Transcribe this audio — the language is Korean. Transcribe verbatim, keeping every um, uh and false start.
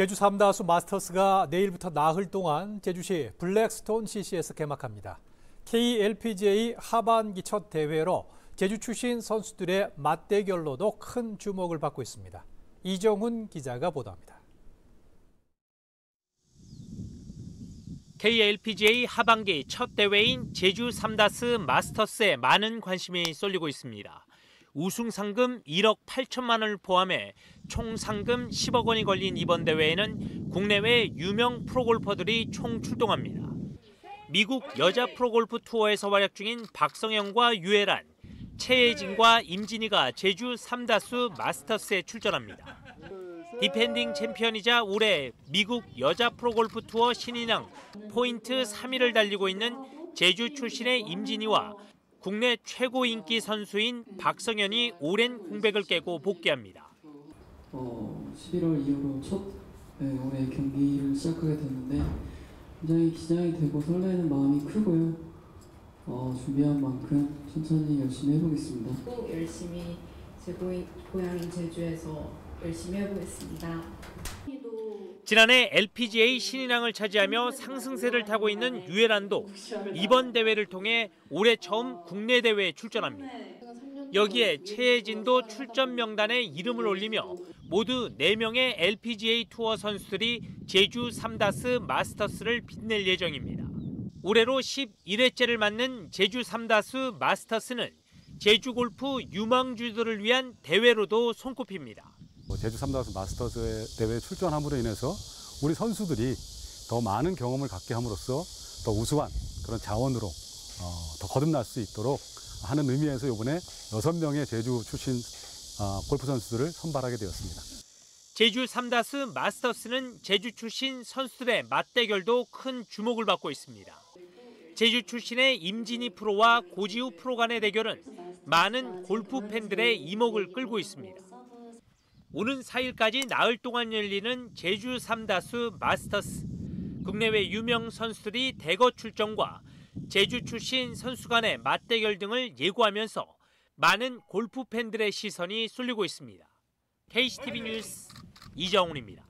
제주 삼다수 마스터스가 내일부터 나흘 동안 제주시 블랙스톤 씨씨에서 개막합니다. 케이엘피지에이 하반기 첫 대회로 제주 출신 선수들의 맞대결로도 큰 주목을 받고 있습니다. 이정훈 기자가 보도합니다. 케이엘피지에이 하반기 첫 대회인 제주 삼다수 마스터스에 많은 관심이 쏠리고 있습니다. 우승 상금 일억 팔천만 원을 포함해 총 상금 십억 원이 걸린 이번 대회에는 국내외 유명 프로골퍼들이 총 출동합니다. 미국 여자 프로골프 투어에서 활약 중인 박성현과 유해란, 최혜진과 임진희가 제주 삼다수 마스터스에 출전합니다. 디펜딩 챔피언이자 올해 미국 여자 프로골프 투어 신인왕 포인트 삼 위를 달리고 있는 제주 출신의 임진희와 국내 최고 인기 선수인 박성현이 오랜 공백을 깨고 복귀합니다. 어, 십일월 이후로 첫 네, 올해 경기를 시작하게 됐는데 굉장히 긴장이 되고 설레는 마음이 크고요. 어, 준비한 만큼 천천히 열심히 해보겠습니다. 꼭 열심히 제 고향인 제주에서 열심히 해보겠습니다. 지난해 엘피지에이 신인왕을 차지하며 상승세를 타고 있는 유해란도 이번 대회를 통해 올해 처음 국내 대회에 출전합니다. 여기에 최혜진도 출전 명단에 이름을 올리며 모두 네 명의 엘피지에이 투어 선수들이 제주 삼다수 마스터스를 빛낼 예정입니다. 올해로 십일 회째를 맞는 제주 삼다수 마스터스는 제주 골프 유망주들을 위한 대회로도 손꼽힙니다. 제주 삼다수 마스터스 대회에 출전함으로 인해서 우리 선수들이 더 많은 경험을 갖게 함으로써 더 우수한 그런 자원으로 더 거듭날 수 있도록 하는 의미에서 이번에 여섯 명의 제주 출신 골프 선수들을 선발하게 되었습니다. 제주 삼다수 마스터스는 제주 출신 선수들의 맞대결도 큰 주목을 받고 있습니다. 제주 출신의 임진희 프로와 고지우 프로 간의 대결은 많은 골프 팬들의 이목을 끌고 있습니다. 오는 사 일까지 나흘 동안 열리는 제주 삼다수 마스터스. 국내외 유명 선수들이 대거 출전과 제주 출신 선수 간의 맞대결 등을 예고하면서 많은 골프 팬들의 시선이 쏠리고 있습니다. 케이씨티비 뉴스 이정훈입니다.